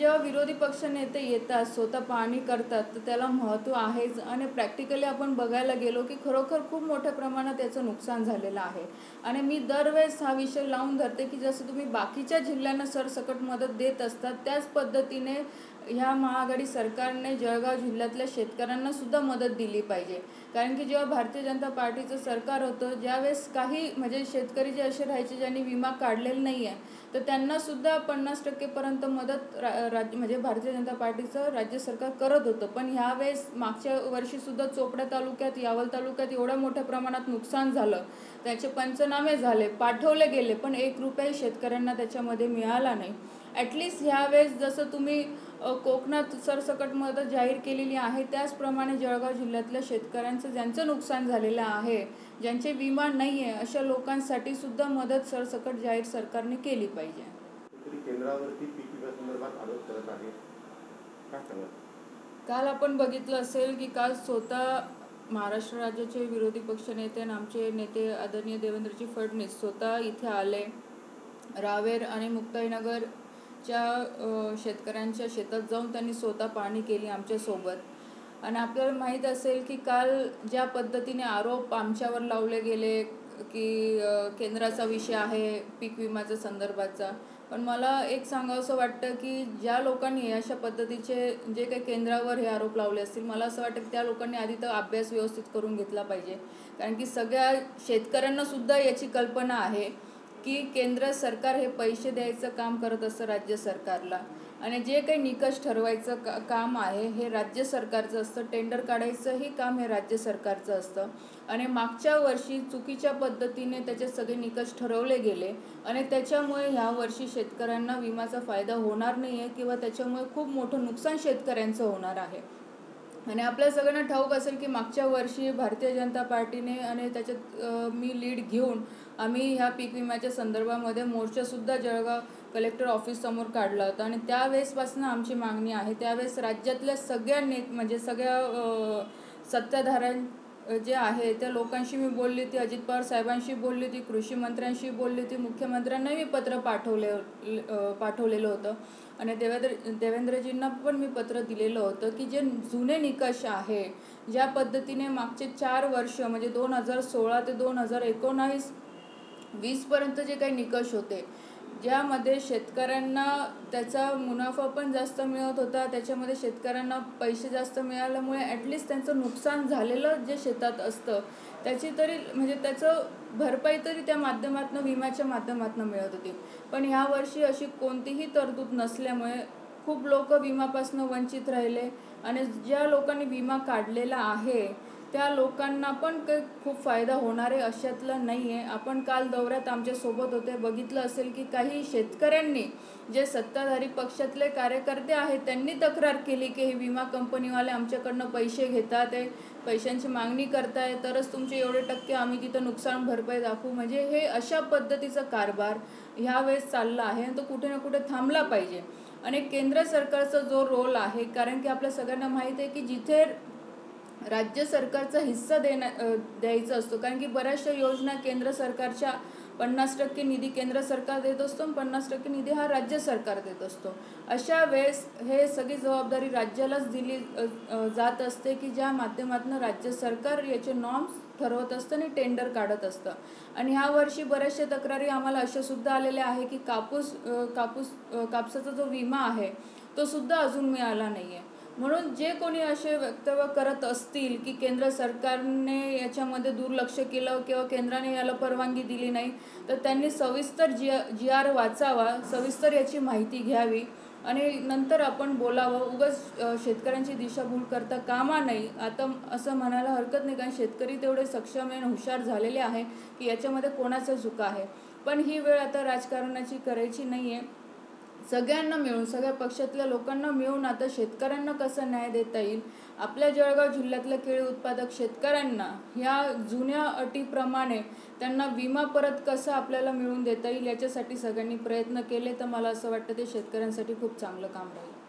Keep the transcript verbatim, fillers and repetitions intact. जेव्हा विरोधी पक्षनेते येतात स्वतः पाहणी करतात तर त्याला महत्त्व आहेच। आणि प्रॅक्टिकली आपण बघायला गेलो की खरोखर खूप मोठ्या प्रमाणात त्याचं नुकसान झालेलं आहे। आणि मी दरवेळेस हा विषय लावून धरते की जसं तुम्ही बाकीच्या जिल्ह्यांना सरसकट मदत देत असतात त्याच पद्धतीने ह्या महाआघाडी सरकारने जळगाव जिल्ह्यातल्या शेतकऱ्यांना सुद्धा मदत दिली पाहिजे। कारण की जेव्हा भारतीय जनता पार्टीचं सरकार होतं ज्यावेळेस काही म्हणजे शेतकरी जे असे राहायचे ज्यांनी विमा काढलेला नाही आहे तर त्यांना सुद्धा पन्नास टक्के पर्यंत मदत रा, राज्य म्हणजे भारतीय जनता पार्टीचं राज्य सरकार करत होतं। पण ह्यावेळेस मागच्या वर्षीसुद्धा चोपडा तालुक्यात यावल तालुक्यात एवढ्या मोठ्या प्रमाणात नुकसान झालं, त्याचे पंचनामे झाले, पाठवले गेले, पण एक रुपयाही शेतकऱ्यांना त्याच्यामध्ये मिळाला नाही। ॲटलिस्ट ह्यावेळेस जसं तुम्ही कोकणात सरसकट मदत जाहीर केलेली आहे त्याचप्रमाणे जळगाव जिल्ह्यातल्या शेतकऱ्यांचं ज्यांचं नुकसान झालेलं आहे ज्यांचे विमा नाही आहे अशा लोकांसाठी सुद्धा मदत सरसकट जाहीर सरकारने केली पाहिजे। केंद्रावरती पीक विमा संदर्भात आरोप करत आहे काय सांगाल? काल आपण बघितलं असेल की काल स्वतः महाराष्ट्र राज्याचे विरोधी पक्षनेते आणि आमचे नेते आदरणीय देवेंद्रजी फडणवीस स्वतः इथे आले, रावेर आणि मुक्ताईनगर च्या शेतकऱ्यांच्या शेतात जाऊन त्यांनी स्वतः पाहणी केली आमच्यासोबत। आणि आपल्याला माहीत असेल की काल ज्या पद्धतीने आरोप आमच्यावर लावले गेले की केंद्राचा विषय आहे पीक विम्याच्या संदर्भाचा, पण मला एक सांगावंसं वाटतं की ज्या लोकांनी अशा पद्धतीचे जे काही केंद्रावर हे आरोप लावले असतील मला असं वाटतं की त्या लोकांनी आधी तर अभ्यास व्यवस्थित करून घेतला पाहिजे। कारण की सगळ्या शेतकऱ्यांनासुद्धा याची कल्पना आहे की केंद्र सरकार हे पैसे द्यायचं काम करत असतं राज्य सरकारला आणि जे काही निकष ठरवायचं का काम आहे हे राज्य सरकारचं असतं, टेंडर काढायचं हे काम हे राज्य सरकारचं असतं। आणि मागच्या वर्षी चुकीच्या पद्धतीने त्याचे सगळे निकष ठरवले गेले आणि त्याच्यामुळे ह्या वर्षी शेतकऱ्यांना विम्याचा फायदा होणार नाही आहे किंवा त्याच्यामुळे खूप मोठं नुकसान शेतकऱ्यांचं होणार आहे। आणि आपल्या सगळ्यांना ठाऊक असेल की मागच्या वर्षी भारतीय जनता पार्टीने आणि त्याच्यात मी लीड घेऊन आम्ही ह्या पीक विम्याच्या संदर्भामध्ये मोर्चासुद्धा जळगाव कलेक्टर ऑफिससमोर काढला होता। आणि त्यावेळेसपासून आमची मागणी आहे त्यावेळेस राज्यातल्या सगळ्या ने म्हणजे सगळ्या सत्ताधाऱ्यां जे आहे त्या लोकांशी मी बोलली होती, अजित पवार साहेबांशी बोलली होती, कृषी मंत्र्यांशी बोलली होती, मुख्यमंत्र्यांनाही मी पत्र पाठवले पाठवलेलं होतं आणि देवेंद्र देवेंद्रजींना पण मी पत्र दिलेलं होतं की जे जुने निकष आहे ज्या पद्धतीने मागचे चार वर्ष म्हणजे दोन हजार सोळा ते दोन हजार एकोणावीस वीसपर्यंत जे काही निकष होते ज्यामध्ये शेतकऱ्यांना त्याचा मुनाफा पण जास्त मिळत होता, त्याच्यामध्ये शेतकऱ्यांना पैसे जास्त मिळाल्यामुळे ॲटलिस्ट त्यांचं नुकसान झालेलं जे शेतात असतं त्याची तरी म्हणजे त्याचं भरपाई तरी त्या माध्यमातून विम्याच्या माध्यमातून मिळत होती। पण ह्या वर्षी अशी कोणतीही तरतूद नसल्यामुळे खूप लोक विमापासून वंचित राहिले आणि ज्या लोकांनी विमा काढलेला आहे त्या लोकांना पण खूप फायदा होणार आहे अशातलं नाही आहे। आपण काल दौऱ्यात आमच्यासोबत होते, बघितलं असेल की काही शेतकऱ्यांनी जे सत्ताधारी पक्षातले कार्यकर्ते आहेत त्यांनी तक्रार केली की हे विमा कंपनीवाले आमच्याकडनं पैसे घेतात आहे, पैशांची मागणी करताय, तरच तुमचे एवढे टक्के आम्ही तिथं नुकसान भरपाई दाखवू, म्हणजे हे अशा पद्धतीचा कारभार ह्यावेळेस चालला आहे आणि तो कुठे ना कुठे थांबला पाहिजे। आणि केंद्र सरकारचा जो रोल आहे कारण की आपल्या सगळ्यांना माहीत आहे की जिथे राज्य सरकारचा हिस्सा देण्या द्यायचा असतो कारण की बऱ्याचशा योजना केंद्र सरकारच्या पन्नास टक्के निधी केंद्र सरकार देत असतो आणि पन्नास टक्के निधी हा राज्य सरकार देत असतो। अशा वेळेस हे सगळी जबाबदारी राज्यालाच दिली जात असते की ज्या माध्यमातून राज्य सरकार याचे नॉर्म्स ठरवत असतं आणि टेंडर काढत असतं। आणि ह्या वर्षी बऱ्याचशा तक्रारी आम्हाला अशासुद्धा आलेल्या आहे की कापूस कापूस कापसाचा जो विमा आहे तो सुद्धा अजून मिळाला नाही आहे। म्हणून जे कोणी असे वक्तव्य करत असतील की केंद्र सरकारने याच्यामध्ये दुर्लक्ष केलं किंवा केंद्राने याला परवानगी दिली नाही तर त्यांनी सविस्तर जी जी आर वाचावा, सविस्तर याची माहिती घ्यावी आणि नंतर आपण बोलावं। उगाच शेतकऱ्यांची दिशाभूल करता कामा नाही आता असं म्हणायला हरकत नाही कारण शेतकरी तेवढे सक्षम आणि हुशार झालेले आहे की याच्यामध्ये कोणाचं चुका आहे। पण ही वेळ आता राजकारणाची करायची नाही आहे, सगळ्यांना मिळून सगळ्या पक्षातल्या लोकांना मिळून आता शेतकऱ्यांना कसं न्याय देता येईल। आपल्या जळगाव जिल्ह्यातल्या केळी उत्पादक शेतकऱ्यांना ह्या जुन्या अटीप्रमाणे त्यांना विमा परत कसं आपल्याला मिळवून देता येईल याच्यासाठी सगळ्यांनी प्रयत्न केले तर मला असं वाटतं ते शेतकऱ्यांसाठी खूप चांगलं काम राहील।